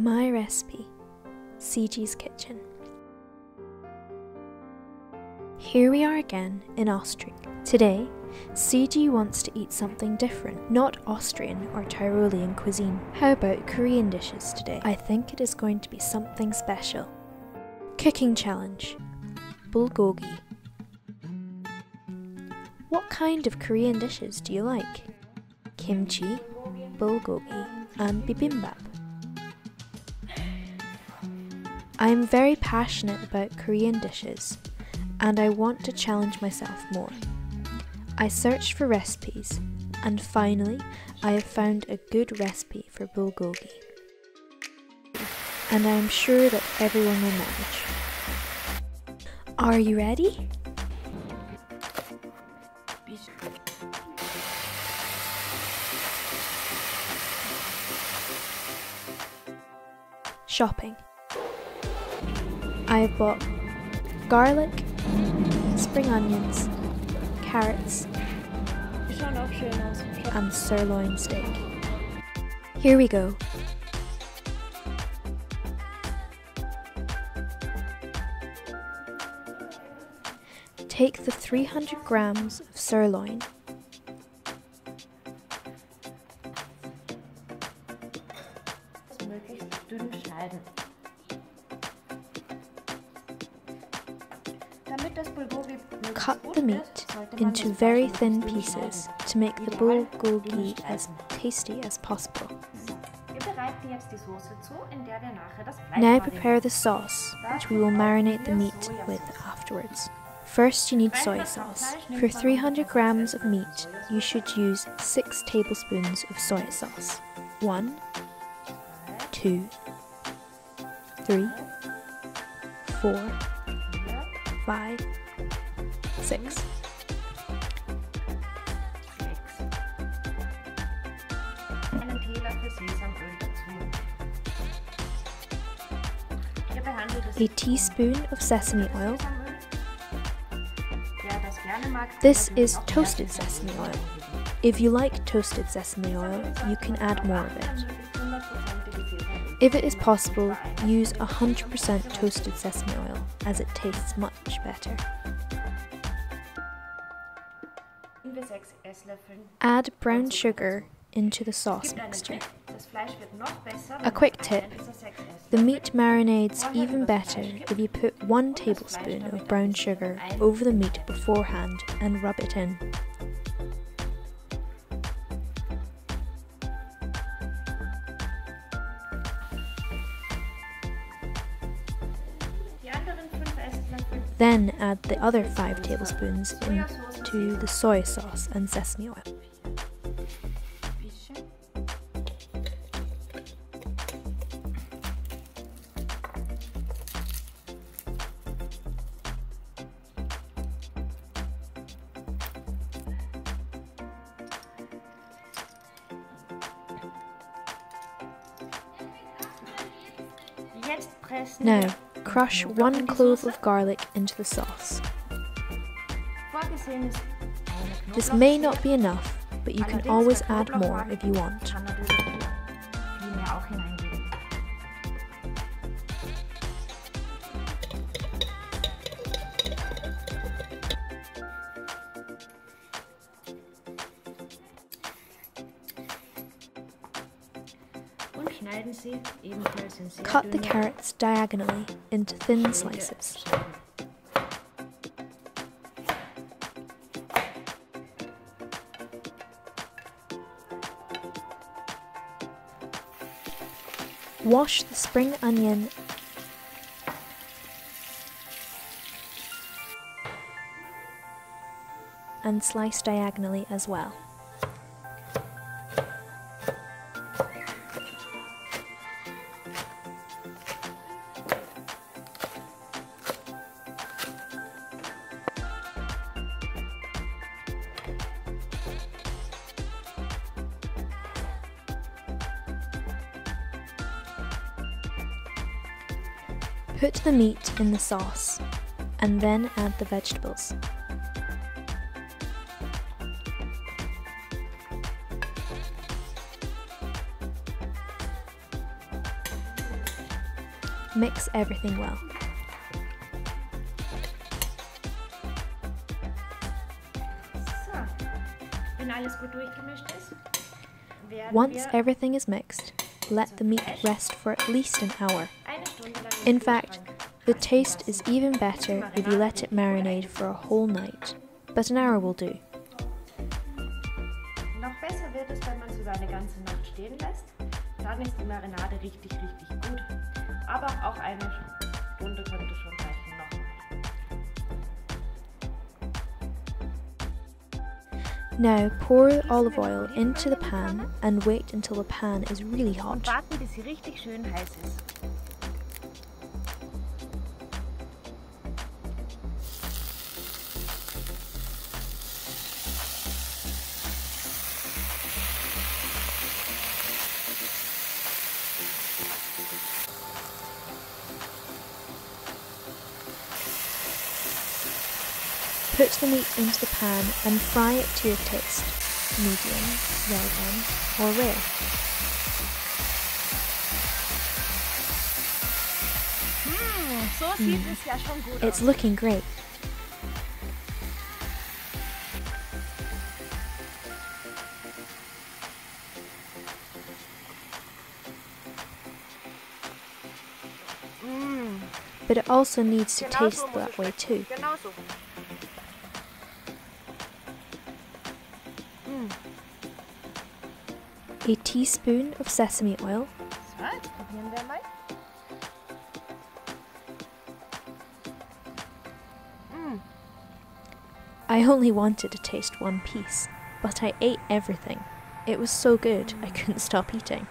My recipe, CG's Kitchen. Here we are again in Austria. Today, CG wants to eat something different, not Austrian or Tyrolean cuisine. How about Korean dishes today? I think it is going to be something special. Cooking challenge, bulgogi. What kind of Korean dishes do you like? Kimchi, bulgogi, and bibimbap. I am very passionate about Korean dishes, and I want to challenge myself more. I searched for recipes, and finally I have found a good recipe for bulgogi. And I am sure that everyone will manage. Are you ready? Shopping. I have bought garlic, spring onions, carrots, and sirloin steak. Here we go. Take the 300 grams of sirloin, cut the meat into very thin pieces to make the bulgogi as tasty as possible. Now prepare the sauce, which we will marinate the meat with afterwards. First, you need soy sauce. For 300 grams of meat, you should use 6 tablespoons of soy sauce. 1, 2, 3, 4, 5, 6. A teaspoon of sesame oil. This is toasted sesame oil. If you like toasted sesame oil, you can add more of it. If it is possible, use 100% toasted sesame oil, as it tastes much better. Add brown sugar into the sauce mixture. A quick tip, the meat marinades even better if you put 1 tablespoon of brown sugar over the meat beforehand and rub it in. Then add the other 5 tablespoons into the soy sauce and sesame oil. Now, crush 1 clove of garlic into the sauce. This may not be enough, but you can always add more if you want. Cut the carrots diagonally into thin slices. Wash the spring onion and slice diagonally as well. Put the meat in the sauce, and then add the vegetables. Mix everything well. Once everything is mixed, let the meat rest for at least an hour. In fact, the taste is even better if you let it marinate for a whole night, but an hour will do. Now pour olive oil into the pan and wait until the pan is really hot. Put the meat into the pan and fry it to your taste, medium, well done, or rare. It's looking great. But it also needs to taste that way too. A teaspoon of sesame oil, I only wanted to taste one piece, but I ate everything. It was so good, I couldn't stop eating.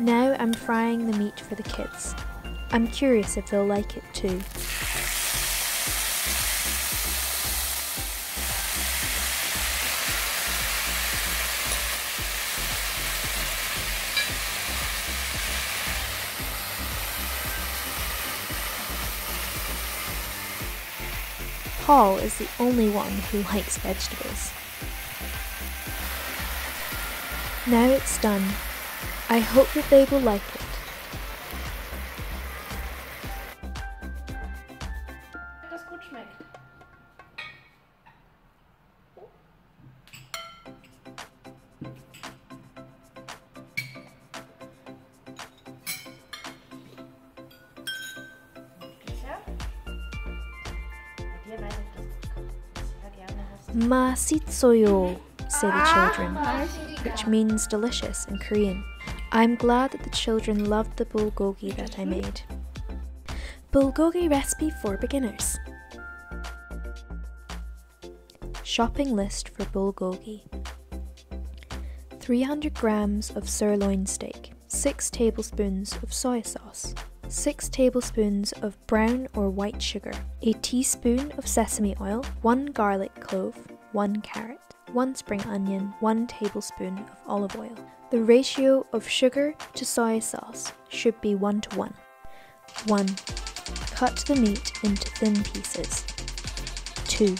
Now I'm frying the meat for the kids. I'm curious if they'll like it too. Paul is the only one who likes vegetables. Now it's done. I hope that they will like it. Masitsoyo, say the children, which means delicious in Korean. I'm glad that the children loved the bulgogi that I made. Bulgogi recipe for beginners. Shopping list for bulgogi. 300 grams of sirloin steak, 6 tablespoons of soy sauce, 6 tablespoons of brown or white sugar, a teaspoon of sesame oil, 1 garlic clove, 1 carrot, 1 spring onion, 1 tablespoon of olive oil. The ratio of sugar to soy sauce should be 1:1. 1. Cut the meat into thin pieces. 2.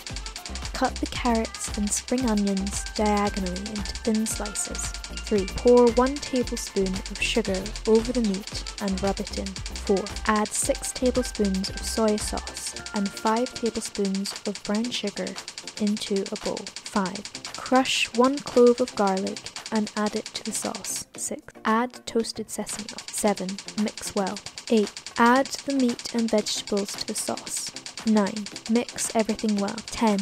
Cut the carrots and spring onions diagonally into thin slices. 3. Pour 1 tablespoon of sugar over the meat and rub it in. 4. Add 6 tablespoons of soy sauce and 5 tablespoons of brown sugar into a bowl. 5. Crush 1 clove of garlic and add it to the sauce. 6. Add toasted sesame oil. 7. Mix well. 8. Add the meat and vegetables to the sauce. 9. Mix everything well. 10.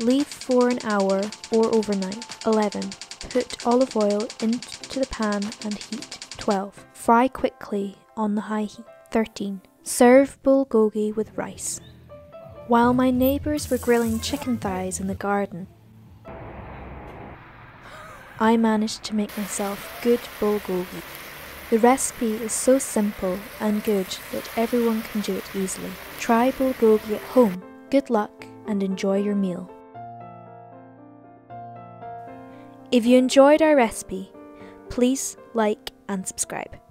Leave for an hour or overnight. 11. Put olive oil into the pan and heat. 12. Fry quickly on the high heat. 13. Serve bulgogi with rice. While my neighbours were grilling chicken thighs in the garden, I managed to make myself good bulgogi. The recipe is so simple and good that everyone can do it easily. Try bulgogi at home. Good luck and enjoy your meal. If you enjoyed our recipe, please like and subscribe.